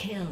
kill.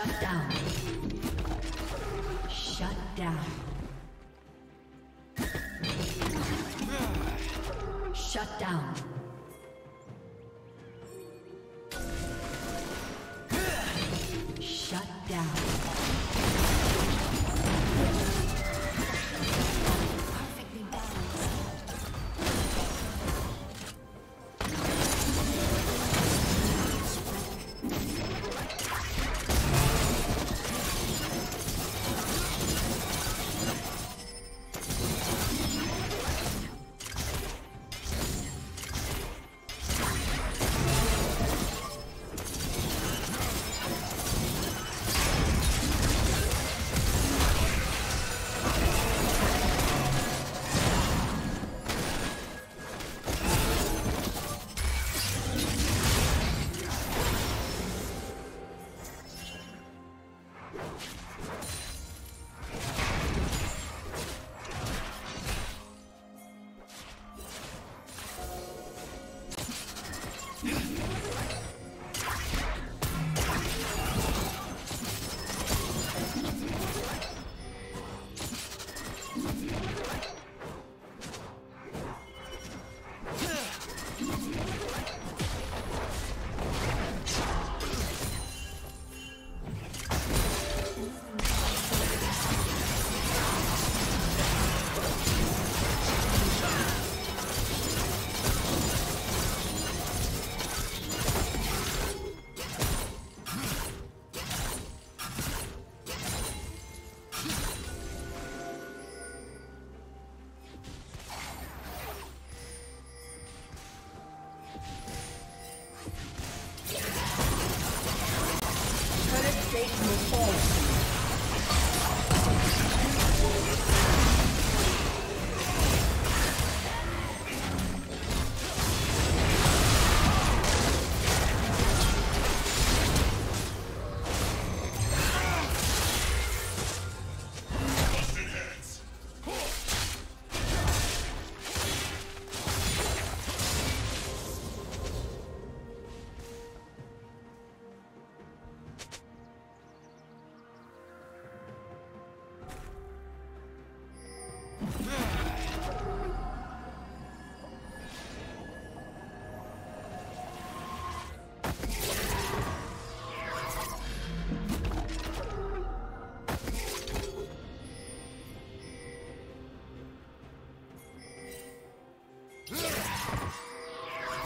Shut down. Shut down. Shut down. Shut down.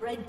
Red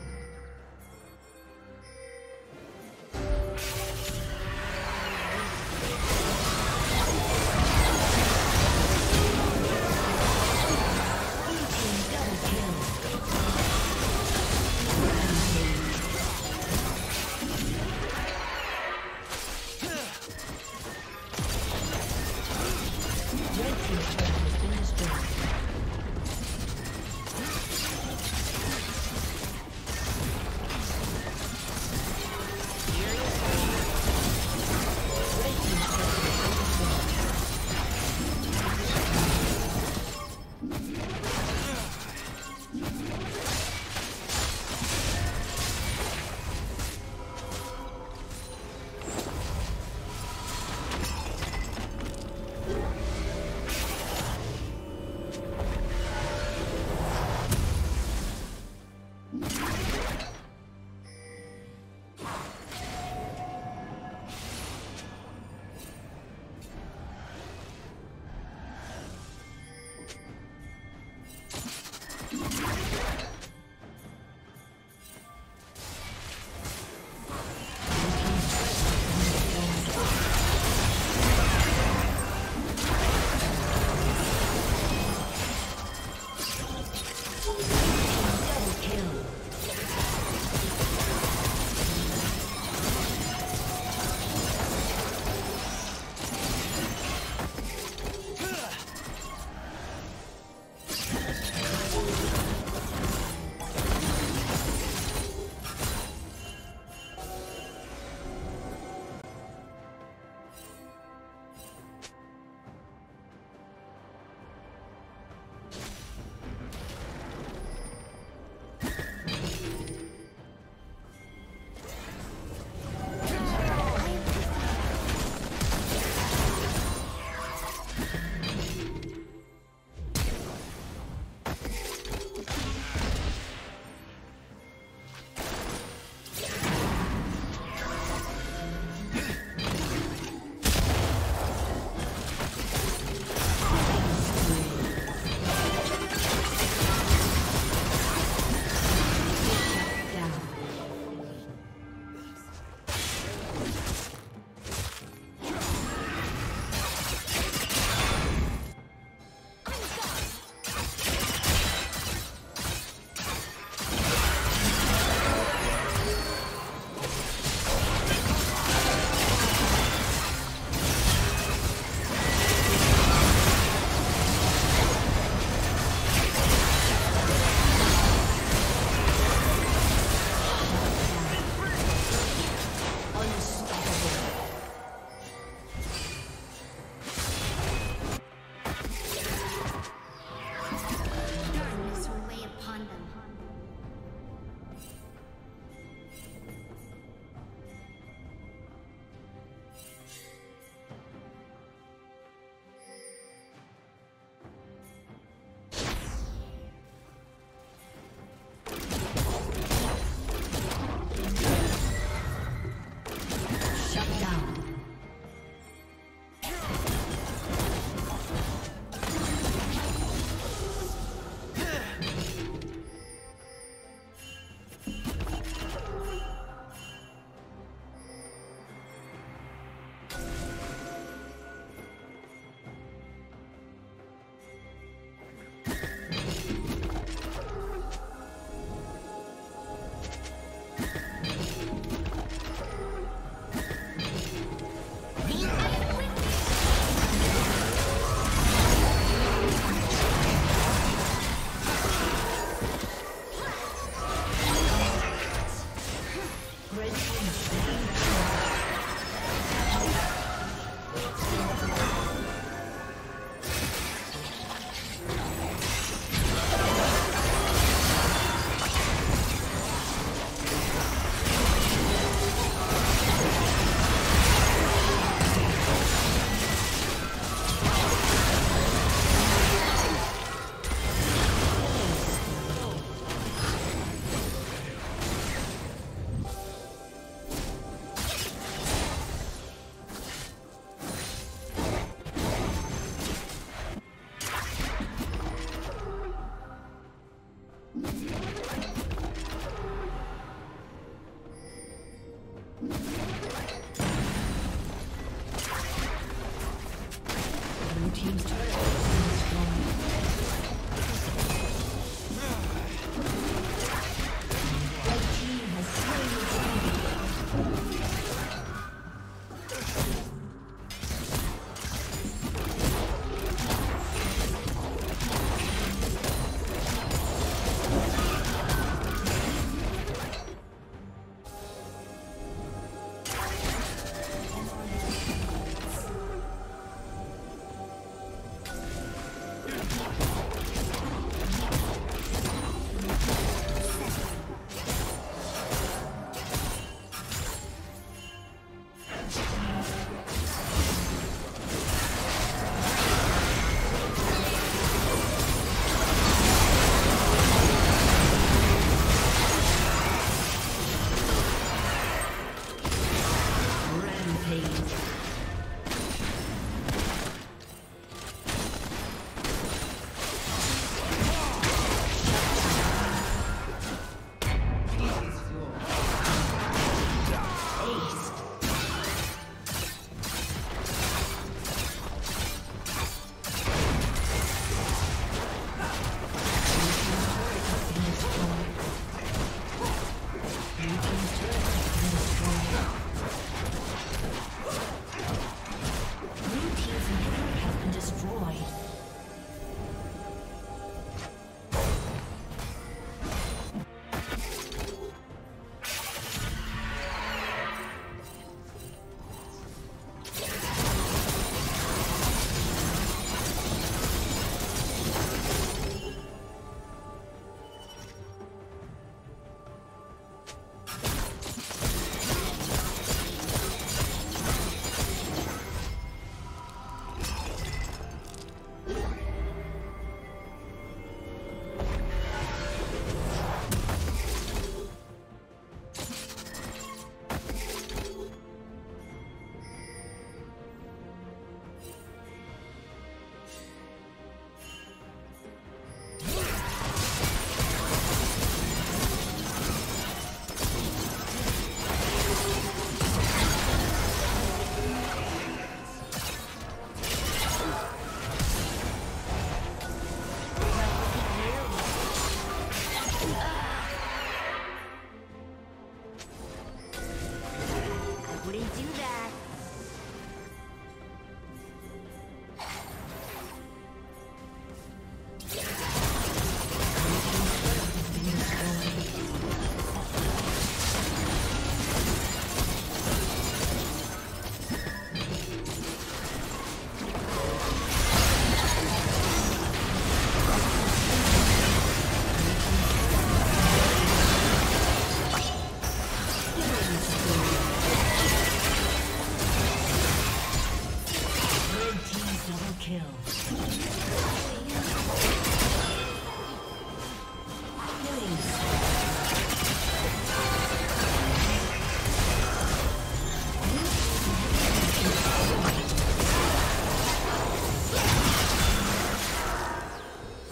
Blue team double kill.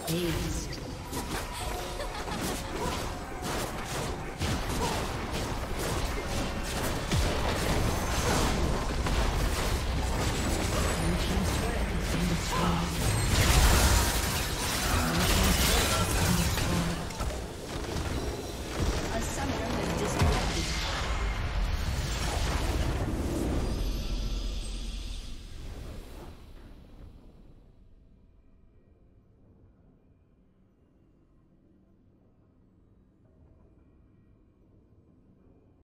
Please.